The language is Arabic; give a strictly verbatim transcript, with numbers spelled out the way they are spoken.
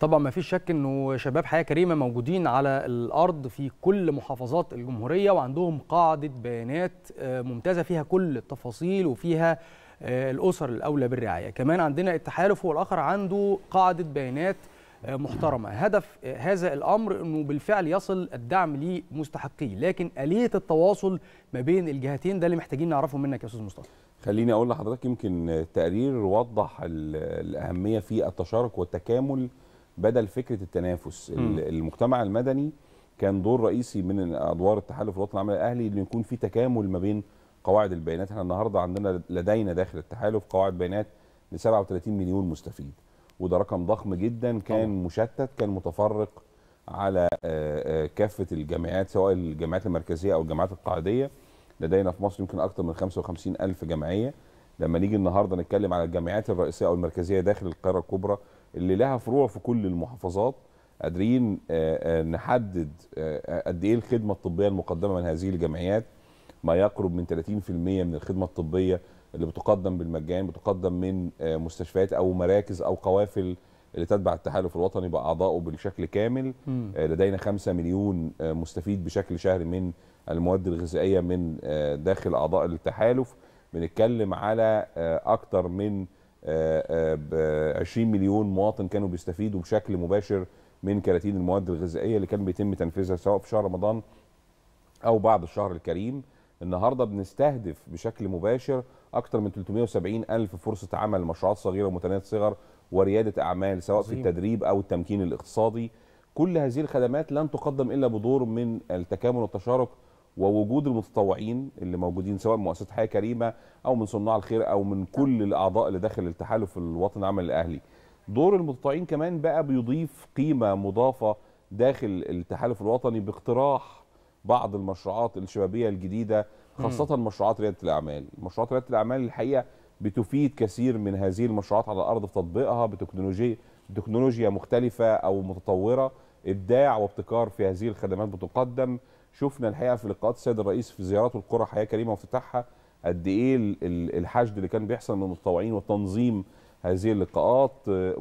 طبعا ما فيش شك انه شباب حياة كريمة موجودين على الارض في كل محافظات الجمهورية، وعندهم قاعدة بيانات ممتازة فيها كل التفاصيل وفيها الاسر الاولى بالرعاية. كمان عندنا التحالف هو الاخر عنده قاعدة بيانات محترمة. هدف هذا الامر انه بالفعل يصل الدعم لمستحقيه، لكن آلية التواصل ما بين الجهتين ده اللي محتاجين نعرفه منك يا استاذ مصطفى. خليني اقول لحضرتك يمكن تقرير وضح الأهمية في التشارك والتكامل بدل فكرة التنافس. م. المجتمع المدني كان دور رئيسي من أدوار التحالف الوطني للعمل الأهلي إنه يكون في تكامل ما بين قواعد البيانات. احنا النهارده عندنا لدينا داخل التحالف قواعد بيانات ل سبعة وثلاثين مليون مستفيد، وده رقم ضخم جدا، كان طبعا مشتت، كان متفرق على كافة الجامعات سواء الجامعات المركزية أو الجامعات القاعدية. لدينا في مصر يمكن أكثر من خمسة وخمسين ألف جمعية. لما نيجي النهارده نتكلم على الجامعات الرئيسية أو المركزية داخل القارة الكبرى اللي لها فروع في كل المحافظات، قادرين نحدد قد ايه الخدمه الطبيه المقدمه من هذه الجمعيات. ما يقرب من ثلاثين في المئة من الخدمه الطبيه اللي بتقدم بالمجان بتقدم من مستشفيات او مراكز او قوافل اللي تتبع التحالف الوطني باعضائه بشكل كامل. م. لدينا خمسة مليون مستفيد بشكل شهري من المواد الغذائيه من داخل اعضاء التحالف. بنتكلم على اكثر من عشرين مليون مواطن كانوا بيستفيدوا بشكل مباشر من كراتين المواد الغذائيه اللي كان بيتم تنفيذها سواء في شهر رمضان او بعد الشهر الكريم. النهارده بنستهدف بشكل مباشر اكثر من ثلاثمئة وسبعين ألف فرصه عمل، مشروعات صغيره ومتناهيه الصغر ورياده اعمال سواء في التدريب او التمكين الاقتصادي. كل هذه الخدمات لن تقدم الا بدور من التكامل والتشارك ووجود المتطوعين اللي موجودين سواء من مؤسسة حياة كريمة أو من صناع الخير أو من كل الأعضاء اللي داخل التحالف الوطني للعمل الأهلي. دور المتطوعين كمان بقى بيضيف قيمة مضافة داخل التحالف الوطني باقتراح بعض المشروعات الشبابية الجديدة، خاصة م. مشروعات ريادة الأعمال. مشروعات ريادة الأعمال الحقيقة بتفيد كثير من هذه المشروعات على الأرض في تطبيقها بتكنولوجيا بتكنولوجيا مختلفة أو متطورة، إبداع وابتكار في هذه الخدمات بتقدم. شفنا الحقيقه في لقاءات السيد الرئيس في زيارات القرى حياه كريمه وافتتاحها قد ايه الحشد اللي كان بيحصل من المتطوعين وتنظيم هذه اللقاءات.